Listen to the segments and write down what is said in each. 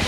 い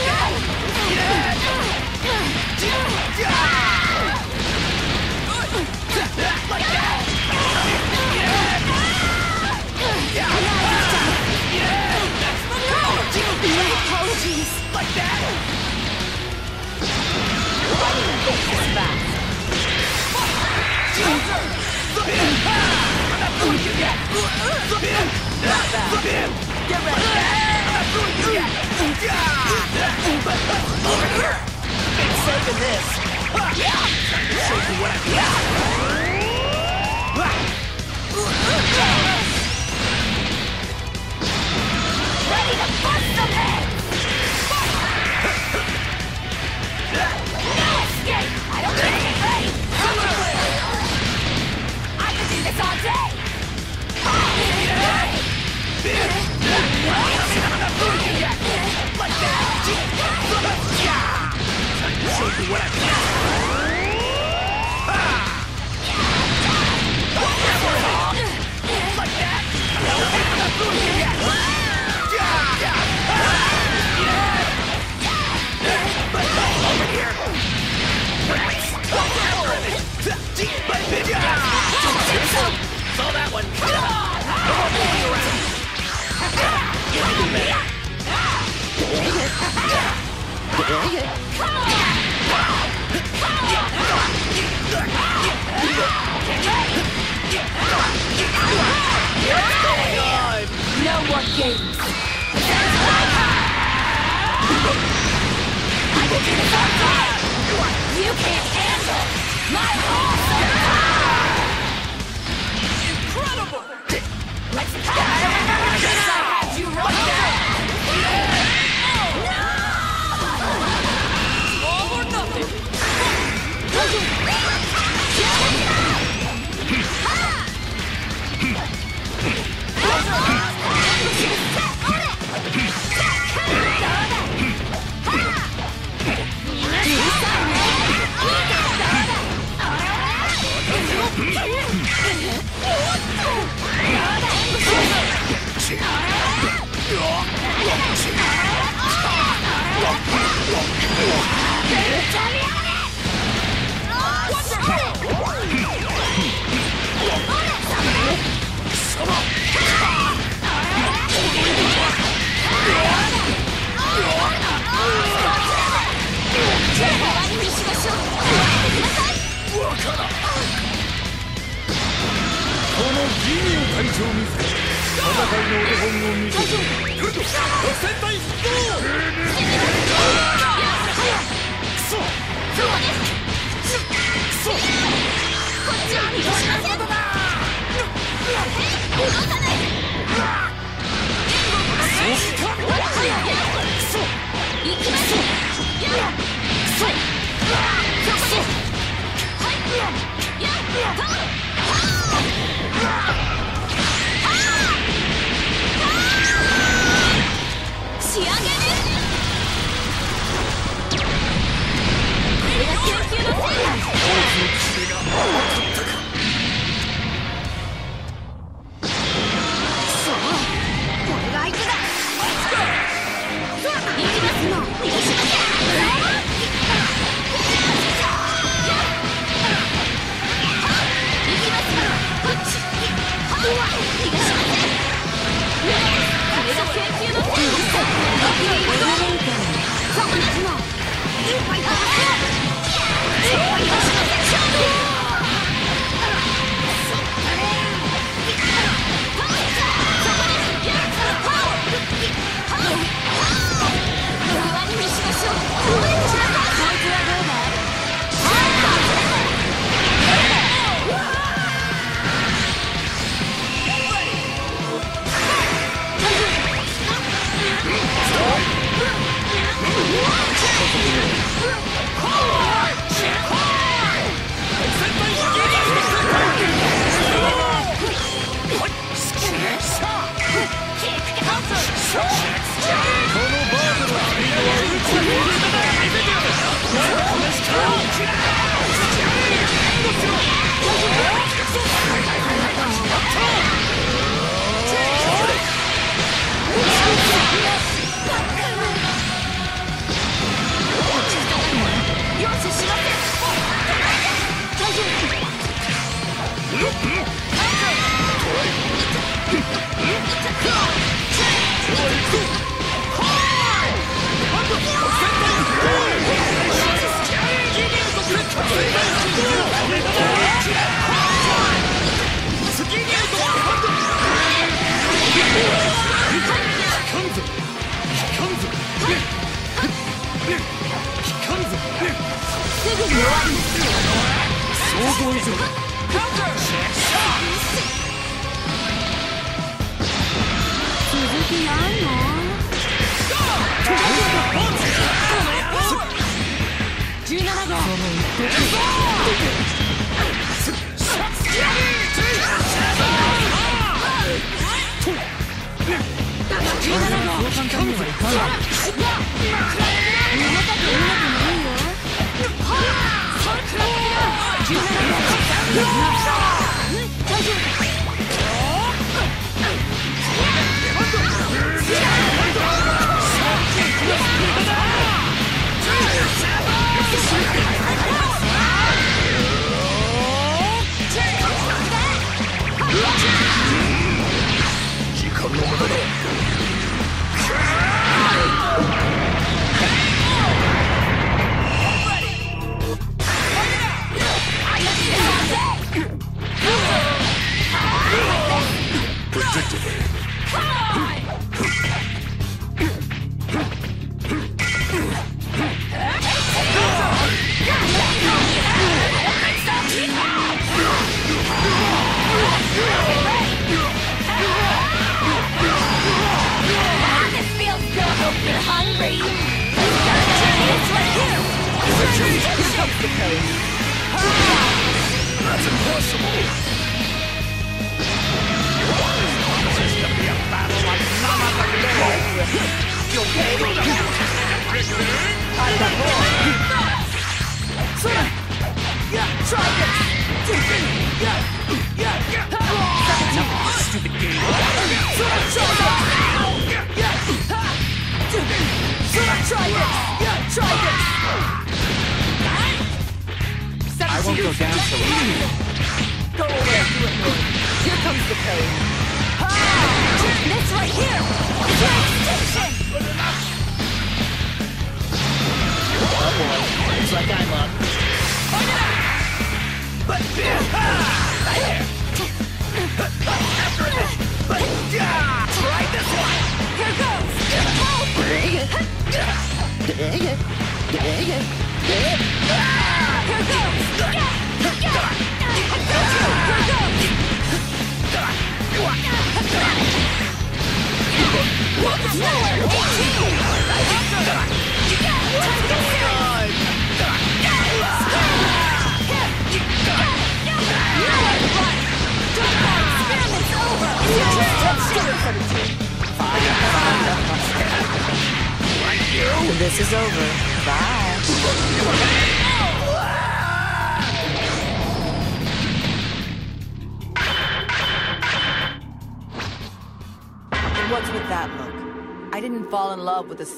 きますよ。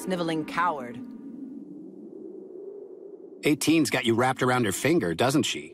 Sniveling coward. 18's got you wrapped around her finger, doesn't she?